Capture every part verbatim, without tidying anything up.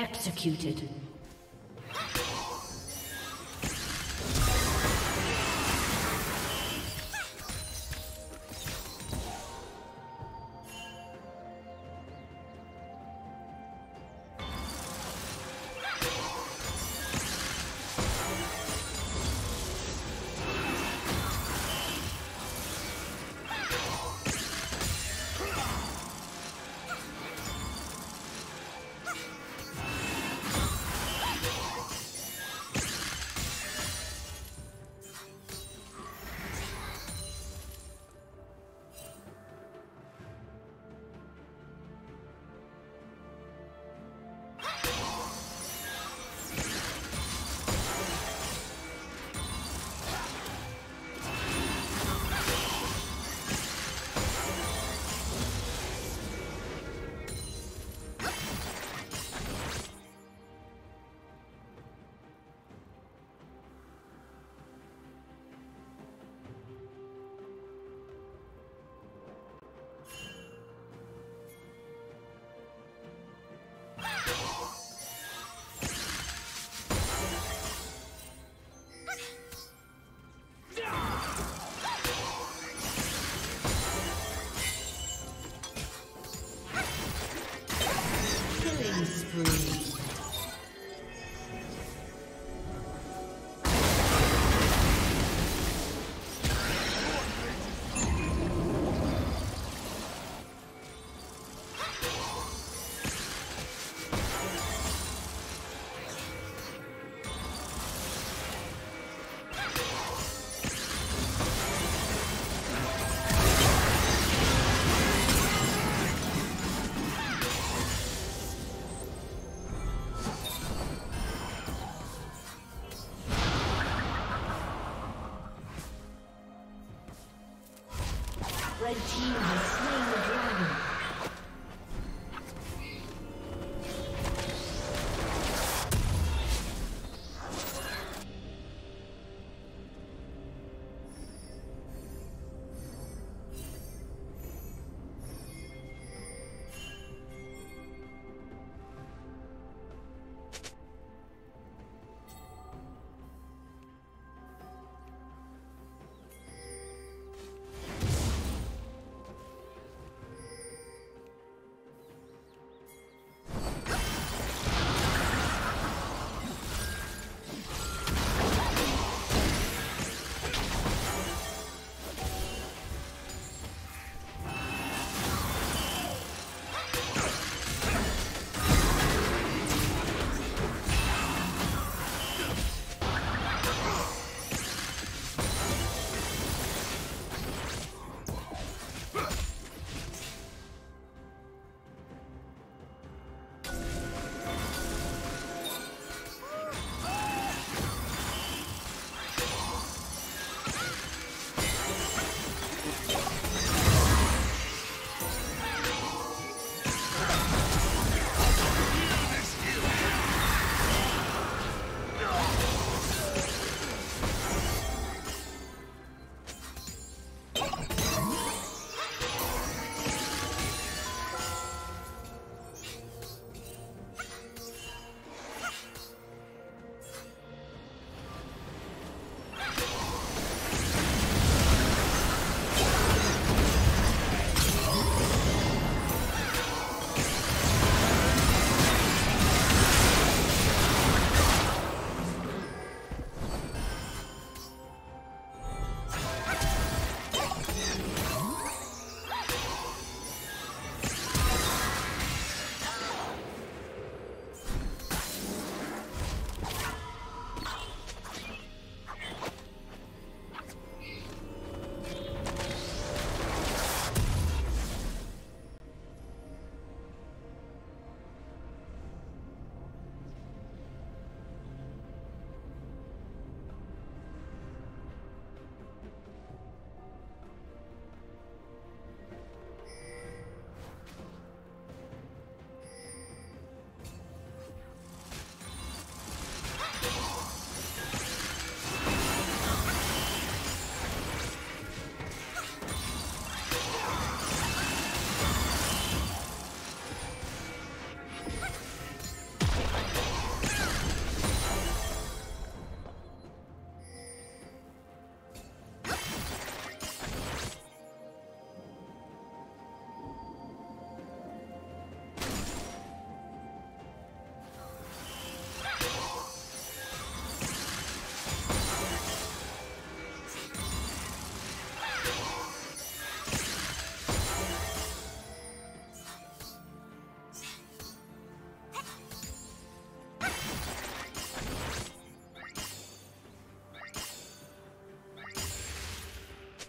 Executed. Red team has slain the dragon.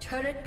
Turret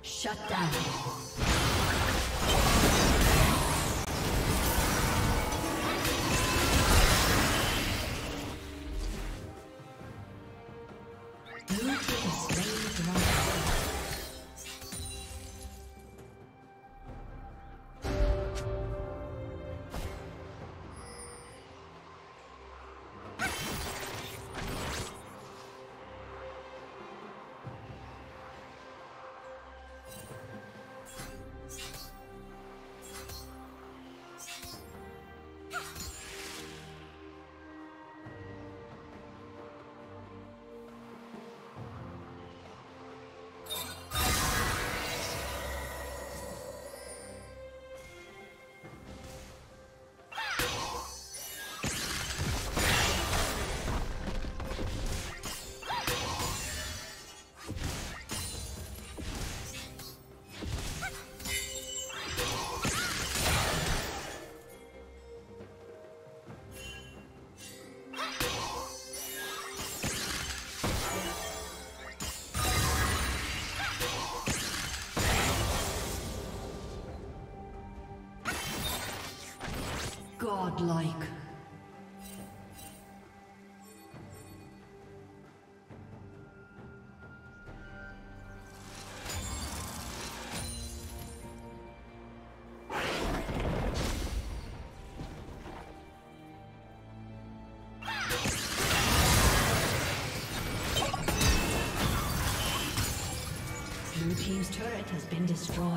Shut down. Godlike. Blue team's turret has been destroyed.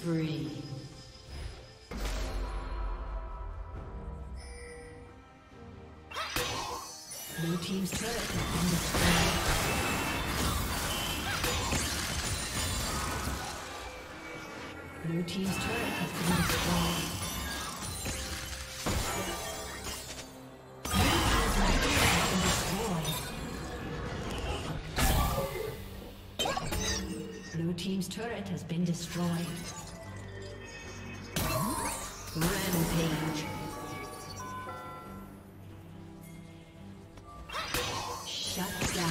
spree. Blue team's turret has been destroyed. Blue team's turret has been destroyed. Team's turret has been destroyed. Rampage. Shut down.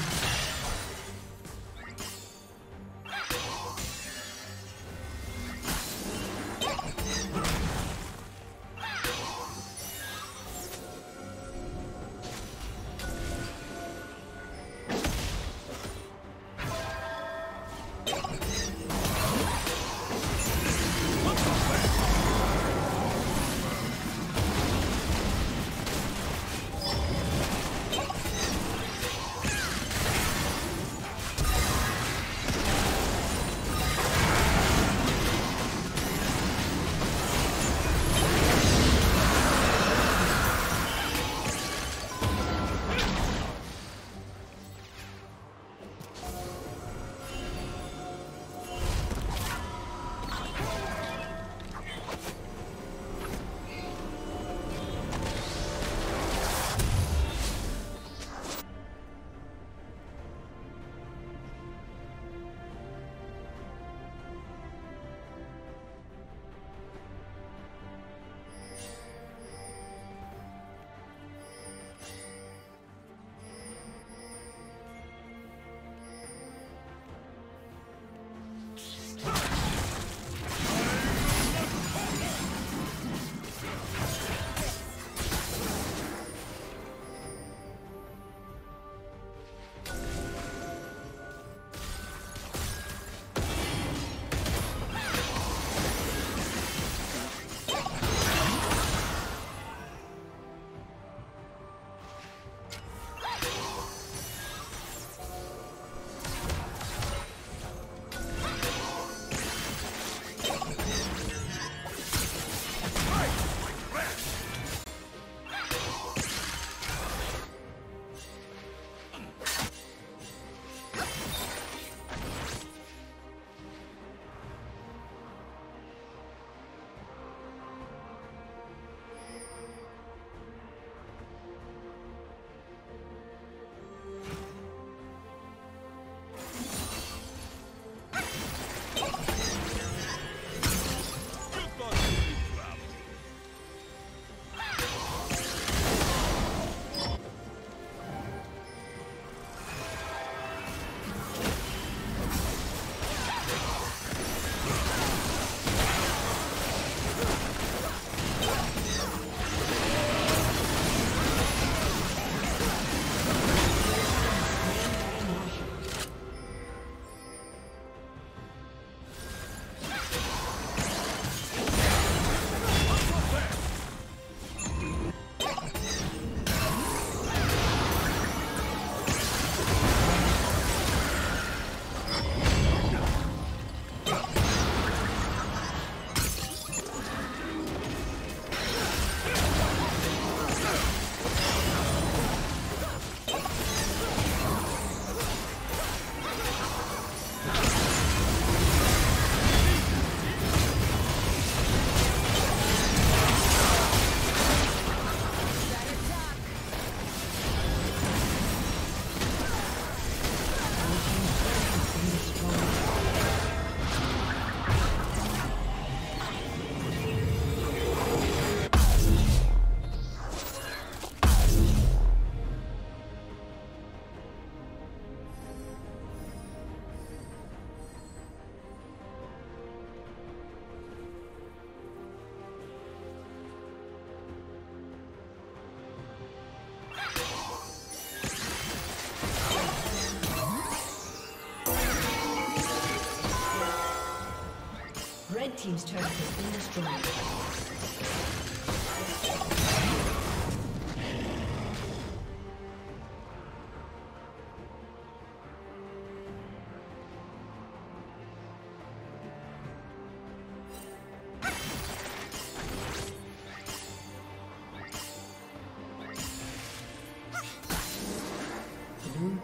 Red team's turret has been destroyed.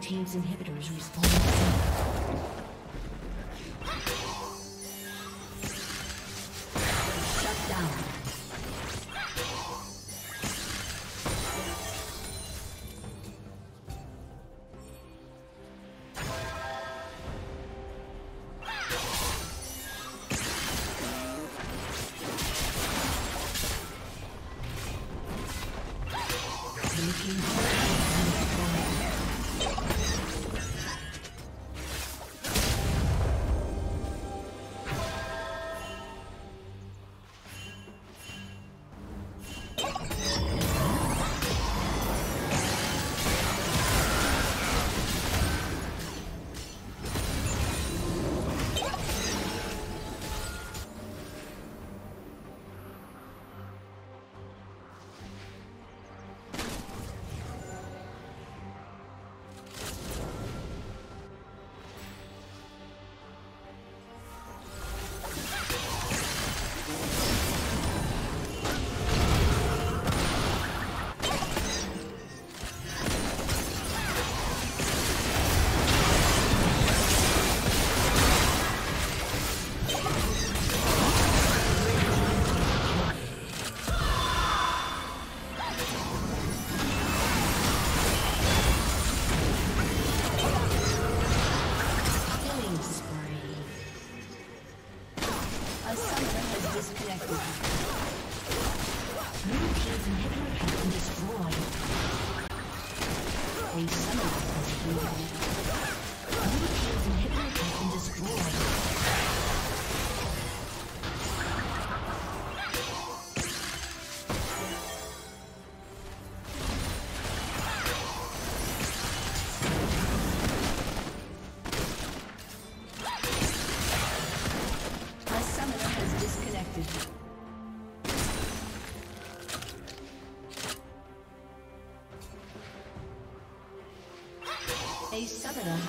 team's inhibitors respawn. A summoner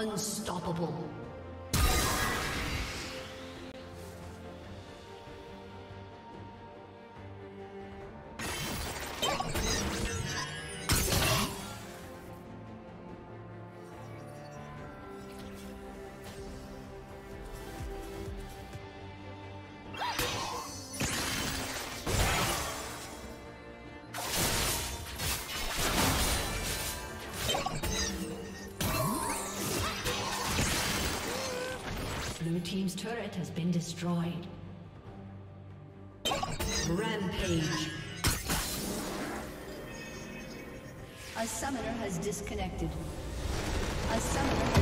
Unstoppable. Blue team's turret has been destroyed. Rampage. A summoner has disconnected. A summoner